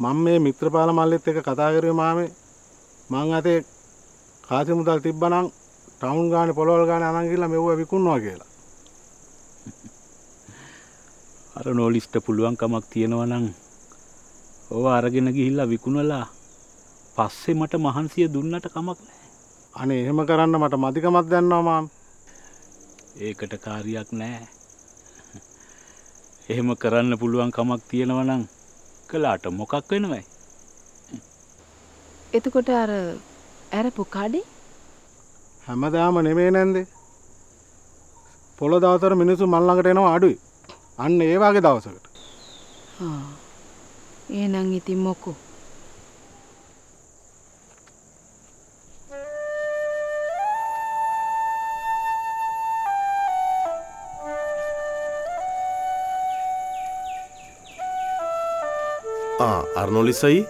මම මේ මිත්‍රපාල මල්ලිත් එක්ක කතා කරේ මාමේ මං අතේ කාසි මුදල් තිබ්බනම් ටවුන් ගානේ පොළවල් ගානේ අරන් ගිහලා මෙව්වා විකුණනවා කියලා. අර නෝලිස්ට පුළුවන් කමක් තියනවා නම් ඕව අරගෙන ගිහිල්ලා විකුණලා පස්සේ මට මහන්සිය දුන්නට කමක් නැහැ. අනේ එහෙම කරන්න මට මදිකමක් දැනනවා මාම. ඒකට කාරියක් නැහැ. එහෙම කරන්න පුළුවන් කමක් තියනවා නම් කළාට මොකක් වෙනවයි? එතකොට අර ඇරපු කඩේ හැමදාම නෙමෙයි නැන්ද? පොළ දවසට මිනිස්සු මල් ළඟට එනවා අඩුයි. අන්න ඒ වගේ දවසකට. ආ. එහෙනම් ඉතින් මොකෝ? අර්නෝලිසයි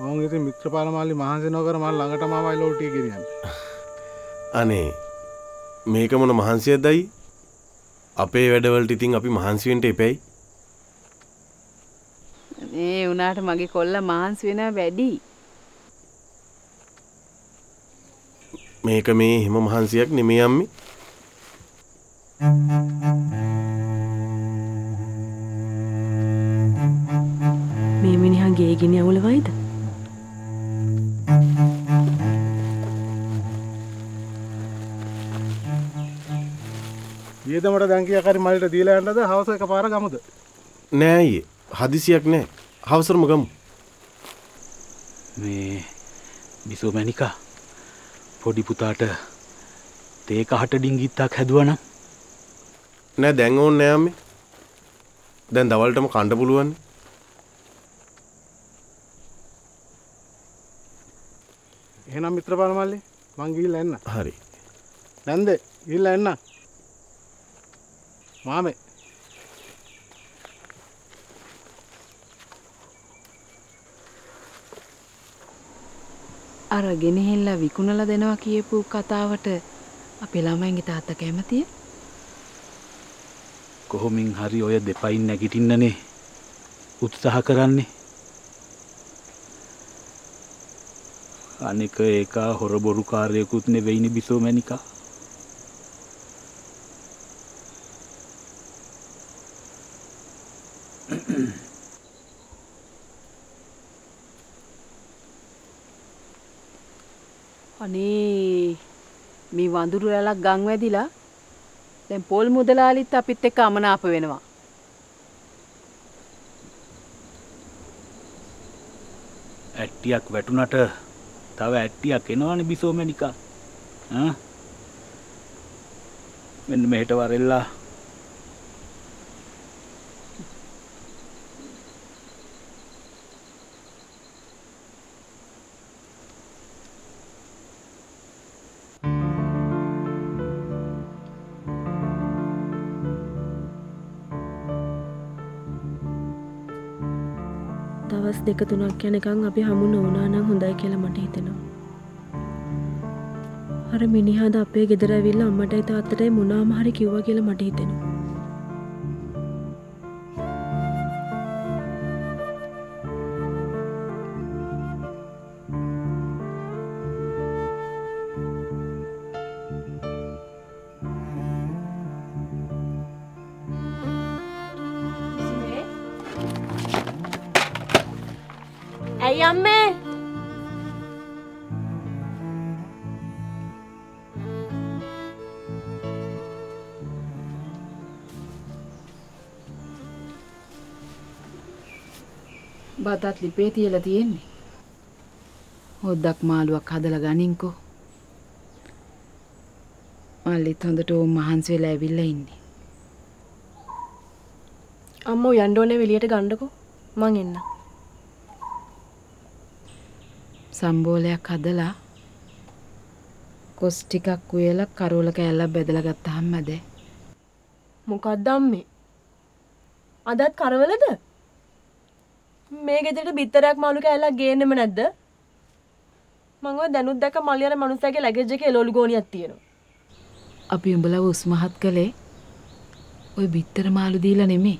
මම ඉතින් මිත්‍රපාල මාලි මහන්සි නොකර මම ළඟටම ආවයි ලෝටිය ගෙනියන්න. අනේ මේක මොන මහන්සියක්දයි? අපේ වැඩවලට ඉතින් අපි මහන්සි වෙන්න එපැයි. මේ උනාට මගේ කොල්ලා මහන්සි වෙනවා වැඩි. මේක මේ හිම මහන්සියක් නෙමෙයි අම්මි. ගෙයි ගිනි අවුල වයිද? ඊයේ දමට දැන් කියා කරි මල්ලට දීලා යන්නද හවස එකපාර ගමුද? නෑ ඊයේ. හදිසියක් නෑ. හවසටම ගමු. මේ බිසෝ මණිකා පොඩි පුතාට තේ කහට ඩිංගිත්තක් හැදුවා නම් නෑ දැන් ඕනේ නෑ අම්මේ. දැන් දවල්ටම කන්න පුළුවන්. එහෙනම් මිත්‍රපාල මල්ලි මං ගිහිල්ලා එන්න. හරි. නැන්ද ගිහිල්ලා එන්න. මාමේ. අර ගෙනහිල්ලා විකුණලා දෙනවා කියපු කතාවට අපේ ළමයින්ගේ තාත්තා කැමතියි. කොහොමින් හරි ඔය දෙපයින් නැගිටින්නනේ උත්සාහ කරන්නේ. අනික ඒක හොරබොරු කාර්යයකුත් නෙවෙයිනේ බිසෝ මණිකා. අනේ මේ වඳුරු රැලක් ගම් වැදිලා දැන් පොල් මුදලාලිත් අපිත් එක්ක අමනාප වෙනවා. ඇට්ටියක් වැටුණට තව ඇට්ටියක් එනවනේ බිසෝ මණිකා. ආ මෙන්න මෙහෙට වරෙල්ලා. දවස් දෙක තුනක් යනකම් අපි හමු නොවුණා නම් හොඳයි කියලා මට හිතෙනවා. අර මිනිහා ද අපේ ගෙදර ඇවිල්ලා අම්මටයි තාත්තටයි මොනවාම හරි කිව්වා කියලා මට හිතෙනවා. බතත් ලිපේ තියලා තියෙන්නේ. හොද්දක් මාළුවක් හදලා ගනින්කෝ. මල්ලිත් හොඳට ඕ මහන්සි වෙලා ඇවිල්ලා ඉන්නේ. අම්මෝ යන්න ඕනේ එළියට ගන්නකෝ. මං එන්න. සම්බෝලයක් හදලා කොස් ටිකක් උයලා කරෝල කෑල්ලක් බෙදලා ගත්තාම මැදේ. මොකක්ද අම්මේ? අදත් කරවලද? මේ ගෙදරට බිත්තරයක් මාළු කෑල්ලක් ගේන්නෙම නැද්ද? මම ඔය දැනුත් දැක මල්ලි අර මනුස්සයාගේ ලැගේජ් එකේ එළවලු ගෝණියක් තියෙනවා. අපි උඹලව උස්මහත් කළේ ওই බිත්තර මාළු දීලා නෙමෙයි.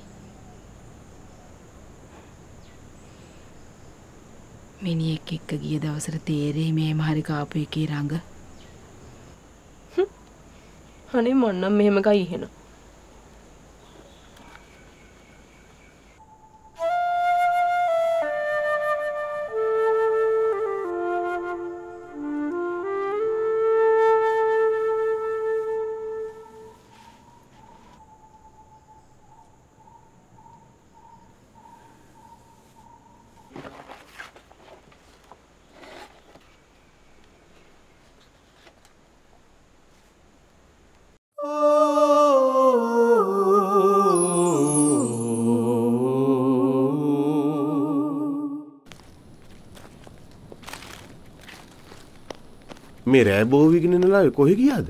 මිනිහෙක් එක්ක ගිය දවසට තේරෙයි මේම හරි කාපු එකේ රඟ. අනේ මොන්නම් මෙහෙම ගයි එහෙනම්. Mereka bawa begini nelayan, kau hikiade?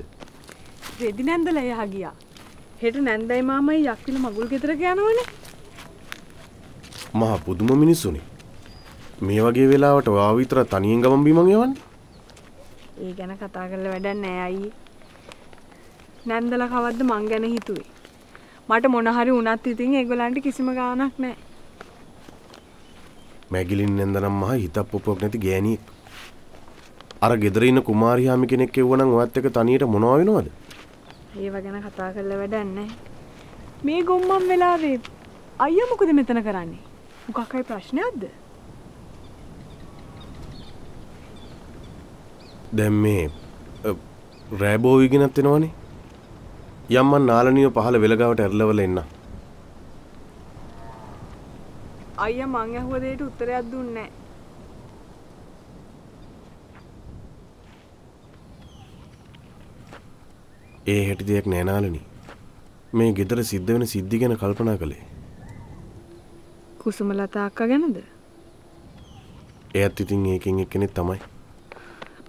Jadi nanda lah ya hagia. Itu nanda ini mama ini yakin magul kita kerjaan mana? Mah, puduma mini suni. Meva gevela atau awi itu tanian gawam bimangevan? Iya, nak kata kalau ada nelayan, nanda lah kawat de mangga nih tuh. Mata monahari unat titing, egolanti kisi maga anak nih. Megilin nanda nama hita popok nanti gani. අර ගෙදර ඉන්න කුමාරියාම කෙනෙක් එවුවනම් ඔයත් එක තනියට මොනවා වෙනවද? ඒව ගැන කතා කරලා වැඩක් නැහැ. මේ ගොම්මන් වෙලාවේ අයියා මොකද මෙතන කරන්නේ? මොකක් හරි ප්‍රශ්නයක්ද? දැන් මේ රෑබෝවි ගෙනත් එනවනේ. යම්මන් නාලනිය පහළ වෙලගාවට ඇරලවල එන්න. අයියා මං ඇහුව දෙයට උත්තරයක් දුන්නේ නැහැ. ඒ හැටි දෙයක් නෑ නාලනි. මේ ගෙදර සිද්ධ වෙන සිද්ධි ගැන කල්පනා කළේ. කුසුමලතා අක්කා ගැනද? එයාත් ඉතින් ඒකෙන් එක්කෙනෙක් තමයි.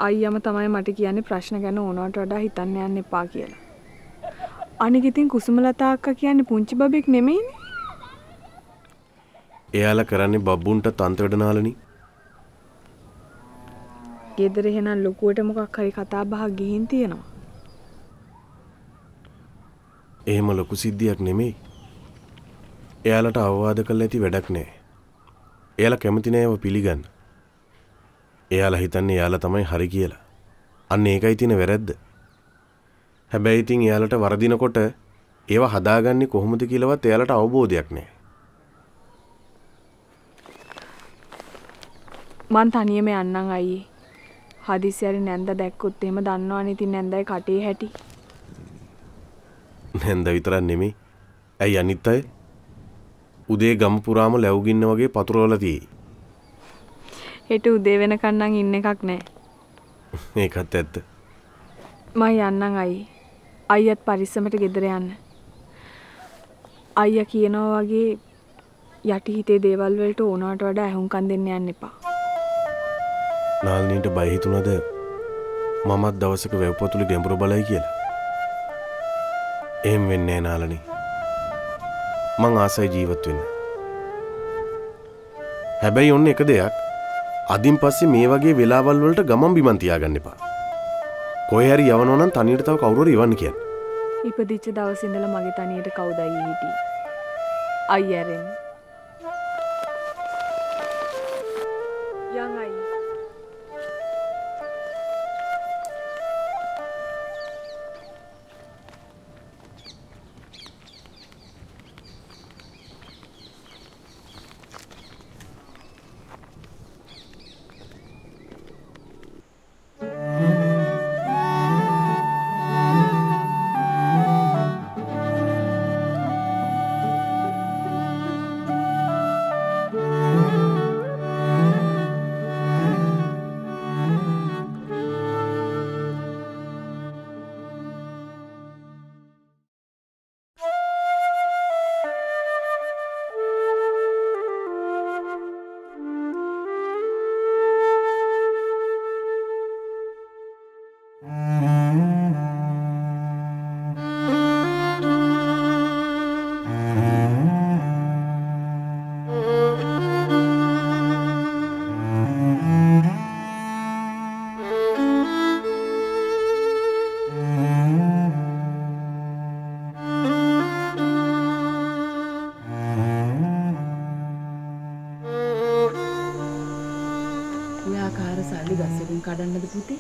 අයියාම තමයි මට කියන්නේ ප්‍රශ්න ගැන ඕනවට වඩා හිතන්න යන්න එපා කියලා. අනික ඉතින් කුසුමලතා අක්කා කියන්නේ පුංචි බබෙක් නෙමෙයිනේ. එයාලා කරන්නේ බබ්බුන්ට තන්ත වැඩ නාලනි. ගෙදර එහෙනම් ලොකුවට මොකක් හරි කතා බහ ගිහින් තියෙනවා. එහෙම ලොකු සිද්ධියක් නෙමෙයි. එයාලට අවවාද කළ ඇති වැඩක් නෑ. එයාලා කැමති නෑ ඒව පිළිගන්න. එයාලා හිතන්නේ එයාලා තමයි හරි කියලා. අන්න ඒකයි තියෙන වැරද්ද. හැබැයි ඉතින් එයාලට වරදිනකොට ඒව හදාගන්නේ කොහොමද කියලාවත් එයාලට අවබෝධයක් නෑ. මං තනියම යන්නම් අයියේ. හදිසියරි නැන්ද දැක්කොත් එහෙම දන්නවනේ ඉතින් නැන්දයි කටේ හැටි. නැන්දා විතරක් නෙමෙයි. ඇයි අනිත් අය? උදේ ගම පුරාම ලැබුගින්න වගේ පතුරවල තියෙයි. හෙට උදේ වෙනකන් නම් ඉන්න එකක් නෑ. ඒකත් ඇත්ත. මම යන්නම් අයියේ. අයියත් පරිස්සමට ගෙදර යන්න. අයියා කියනවා වගේ යටි හිතේ දේවල් වලට ඕනවට වඩා ඇහුම්කන් දෙන්න යන්න එපා. නාලනීට බය හිතුණද මමත් දවසක වැව්පතුලි ගැඹුරු බලයි කියලා? එහෙම වෙන්නේ නෑ නාලනි. මං ආසයි ජීවත් වෙන්න. හැබැයි ඔන්න එක දෙයක්. අදින් පස්සේ මේ වගේ වෙලාවල් වලට ගමන් බිමන් තියාගන්න එපා. කොහේ හරි යවනවා නම් තනියට තව කවුරු හරි එවන්න කියන්න. ඉපදිච්ච දවස් ඉඳලා මගේ තනියට කවුද අයියේ හිටියේ? අයියරෙන්. යන් අයියේ. වඩන්නද පුතේ?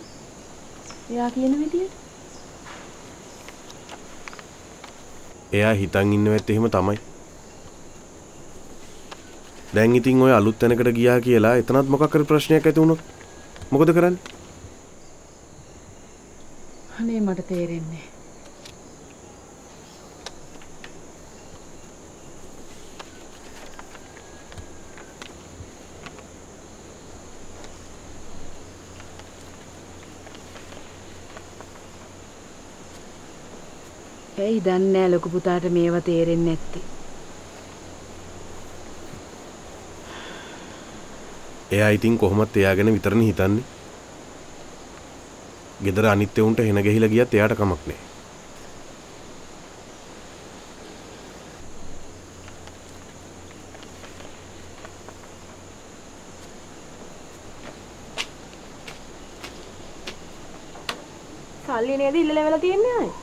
එයා කියන විදියට. එයා හිතන් ඉන්නවත් එහෙම තමයි. දැන් ඉතින් ඔය අලුත් තැනකට ගියා කියලා එතනත් මොකක් හරි ප්‍රශ්නයක් ඇති වුණොත් මොකද කරන්නේ? අනේ මට තේරෙන්නේ. ඇයි දන්නේ නැහැ ලොකු පුතාට මේවා තේරෙන්නේ නැත්තේ. එයා ඉතින් කොහොමද එයා ගැන විතරනේ හිතන්නේ. ගෙදර අනිත් උන්ට හෙන ගිහිලා ගියත් එයාට කමක් නැහැ. සල්ලි නේද ඉල්ලලා වෙලා තියන්නේ ආයි.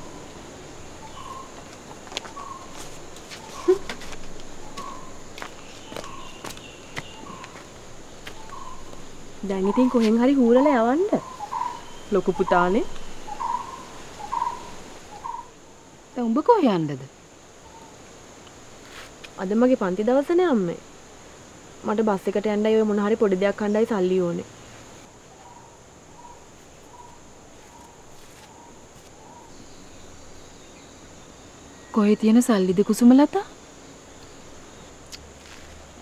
දැන් ඉතින් කොහෙන් හරි හූරලා යවන්න ලොකු පුතානේ. දැන් උඹ කොහෙ යන්නද? අද මගේ පන්ති දවසනේ අම්මේ. මට බස් එකට යන්නයි ඔය මොන හරි පොඩි දෙයක් අහන්නයි සල්ලි ඕනේ. කොහෙ තියෙන සල්ලිද කුසුමලතා?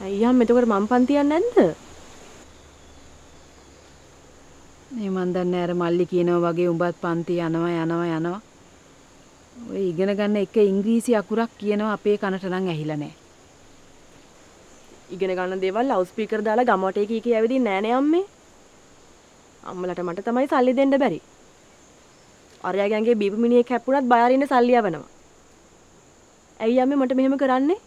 අයියා මෙතකොට මම පන්ති යන්නේ නැද්ද? මේ මන් දන්නේ අර මල්ලි කියනවා වගේ උඹත් පන්ති යනවා. ඔය ඉගෙන ගන්න එක ඉංග්‍රීසි අකුරක් කියනවා අපේ කනට නම් ඇහිලා නැහැ. ඉගෙන ගන්න දේවල් ලවුඩ් ස්පීකර් දාලා ගමවටේ කී කී ඇවිදින්නේ නැහැ නේ අම්මේ. අම්මලට මට තමයි සල්ලි දෙන්න බැරි. අරයා ගෑන්ගේ බීපු මිනිහෙක් හැප්පුණත් බය අරින්න සල්ලි යවනවා. ඇයි අම්මේ මට මෙහෙම කරන්නේ?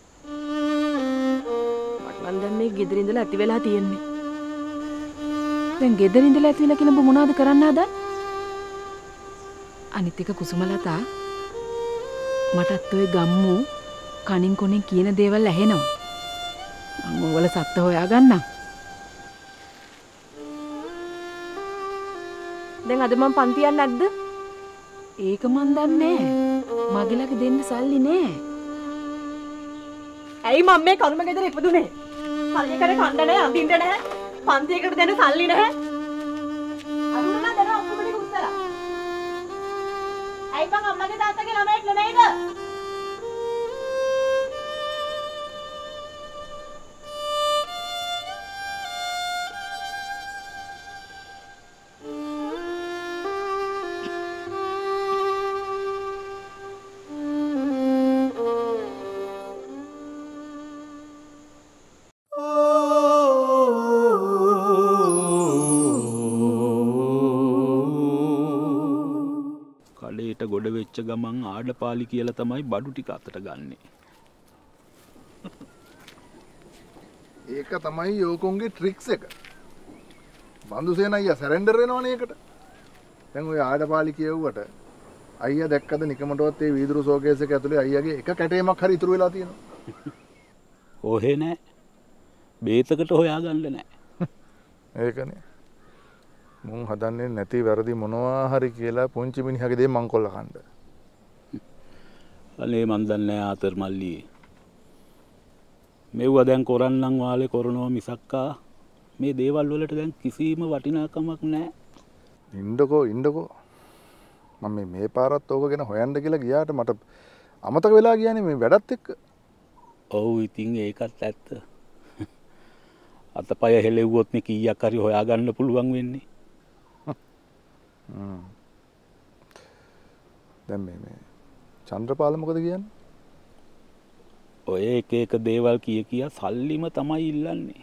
මන් දැන් මේ ගෙදර ඉඳලා ඇති වෙලා තියෙන්නේ. දැන් ගෙදර ඉඳලා ඇතිවිලා කියලා උඹ මොනවද කරන්න හදන්නේ? අනිත් එක කුසුමලතා මටත් ඔය ගම්මු කණින් කොණෙන් කියන දේවල් ඇහෙනවා. මම ඕවල සත්‍ය හොයාගන්නම්. දැන් අද මම පන්ති යන්නේ නැද්ද? ඒක මන් දන්නේ නැහැ. මගේ ළඟ දෙන්න සල්ලි නෑ. ඇයි මම මේ කර්ම ගෙදර ඉපදුනේ? සල්ලි කරේ කන්න නෑ, අඳින්න නෑ. පන්තියකට දෙන සල්ලි නැහැ. අරුණා දර ඔක්කොම උස්සලා. ඇයි බං අම්මගේ තාත්තගේ ළමයෙක් නෙමෙයිද? ගොඩ වෙච්ච ගමන් ආඩපාලි කියලා තමයි බඩු ටික අතට ගන්නෙ. ඒක තමයි යෝකොන්ගේ ට්‍රික්ස් එක. බන්දුසේන අයියා සරෙන්ඩර් වෙනවනේ ඒකට. දැන් ඔය ආඩපාලි කියවුවට අයියා දැක්කද නිකමටවත් ඒ වීදුරු ෂෝකේස් එක ඇතුලේ අයියාගේ එක කැටේමක් හරි ඉතුරු වෙලා තියෙනවා. ඔහෙ නෑ. බේතකට හොයාගන්න නෑ. ඒකනේ. මම හදන්නේ නැති වැරදි මොනවා හරි කියලා පුංචි මිනිහාගේ දේ මං කොල්ල කන්න. අනේ මන් දන්නේ ආතර මල්ලි. මෙව්වා දැන් කරන්නම් වාලේ කරනවා මිසක්කා මේ දේවල් වලට දැන් කිසිම වටිනාකමක් නැහැ. ඉන්නකෝ. මම මේ පාරත් ඕක ගැන හොයන්න කියලා ගියාට මට අමතක වෙලා ගියානේ මේ වැඩත් එක්ක. ඔව් ඉතින් ඒකත් ඇත්ත. අතපය හෙලෙව්වොත් නේ කීයක් හරි හොයාගන්න පුළුවන් වෙන්නේ. දැන් මේ චන්ද්‍රපාල මොකද කියන්නේ? ඔය එක දේවල් කියා සල්ලිම තමයි ඉල්ලන්නේ.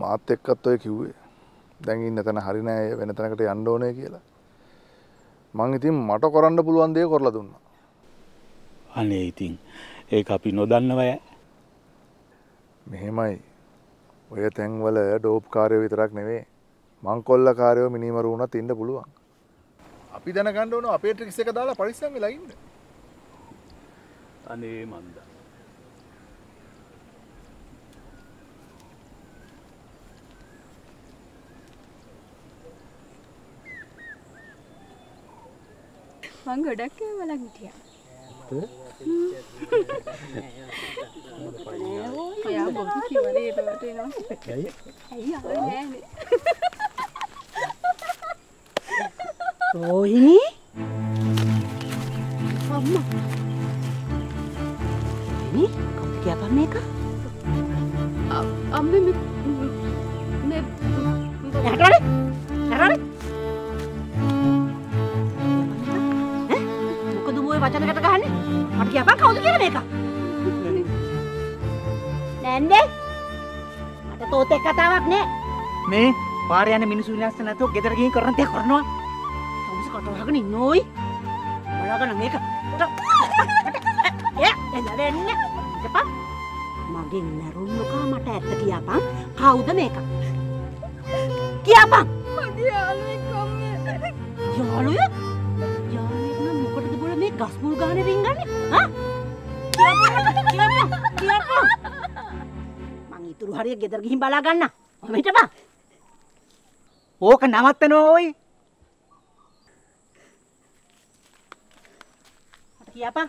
මාත් එක්කත් ඔය කිව්වේ. දැන් ඉන්න තැන හරි නෑ වෙන තැනකට යන්න ඕනේ කියලා. මං ඉතින් මට කරන්න පුළුවන් දේ කරලා දුන්නා. අනේ ඉතින් ඒක අපි නොදන්නවය. මෙහෙමයි. ඔය තැන්වල ඩෝප් කාර්යය විතරක් නෙවෙයි. මංකොල්ල කාර්යෝ මිනිමරු වුණත් ඉන්න පුළුවන්. අපි දැනගන්න ඕන අපේ ට්‍රික්ස් එක දාලා පරිස්සම් වෙලා ඉන්න. අනේ මන්ද. Mang gak ada kewalang dia. Kayak bom tuh kali itu non. Iya. Oh ini? Mama. Ini kamu pergi apa mereka? Apa kau tuh mereka? Nende, ada tote katawak nih. Me, pari ane minusnya sana tuh getar gini karena teh karena. Kamu suka tolak nih nyoi. Malah kan nggak kata. Ya, jangan nih. Cepat. Mau ding narun lo kah mata tadi apa? Kau tuh mereka. Kiapa? Madia alwi kami. Ya alwi ya. Ya alwi kan mau kerja boleh me gas bulgan nih ringan nih. Hah? Kiapa? Mang itu hari gedar gihim balagan na. Ome coba. Oh, kenamat tenoi. Kiapa?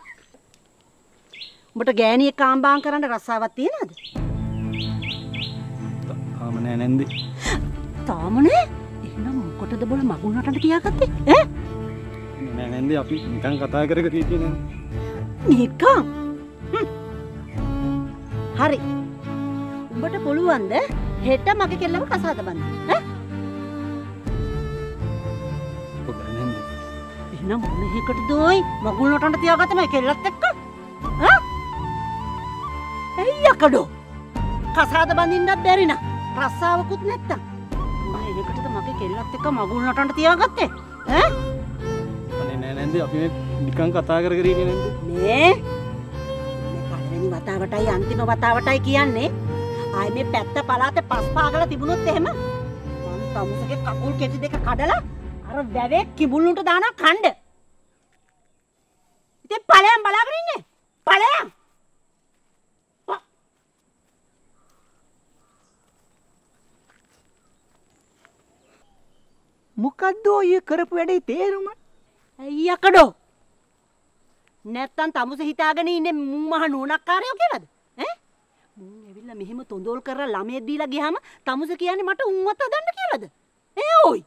Mata gani kambang karana rasawat tienad. Tamane nendi. Tamane? Ehna mukotda bola magunata kiyagatte? Eh? Nendi api nikan katha karaga tiyenne. Nikah? Hari, ubat puluhan deh. Heta makai kelam kasar teman. Eh? Bukanan deh. Ini nama mana hikat doi? Magul nonton tiaga teman kelat teka. Hah? Iya kado. Kasar teman indah berina. Rasa aku tuh neta. Mana hikat itu makai kelat teka magul nonton tiaga teh. Eh? Nenek nenek api nih. Dikang kata agar geri ini nanti. Nih, karena ini bata-batai anti no bata-batai kian nih. Aime petta palate paspa agala tibunut tema. Mantap, musake kakul keti deka kadala. Arah bebek kibulun tuh dana khand. Itu palayam balagri nih, palayam. Mukaddo ye kerup wedi teruman. Iya kado. Netan tamu sehitaga nih ini mumah nunak karya oke lah, eh? Bila mihmu tondol karena lama di lagi hama tamu sekian ini mata umat ada ndak kira lah, eh oi?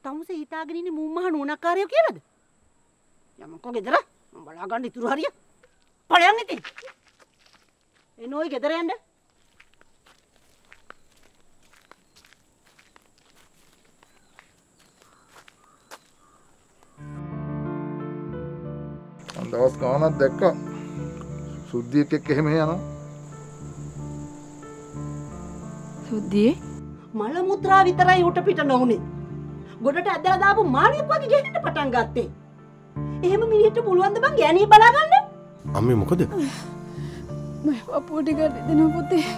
Tamu sehitaga nih ini mumah nunak karya oke lah, ya mangkok gedera, membalagan di turu hari ya, paling itu, ini oi gedera anda? දවස් ගානක් දැක්ක සුද්ධියක් එක්ක එහෙම යනවා සුද්ධිය මල මුත්‍රා විතරයි උට පිට නොඋනේ ගොඩට ඇදලා දාපු මාළියක් වගේ ගෙහෙන්න පටන් ගත්තේ එහෙම මිනිහට පුළුවන් ද බං ගෑණිය බලා ගන්න අම්මේ මොකද මම අපෝඩි ගන්න දෙනවා පුතේ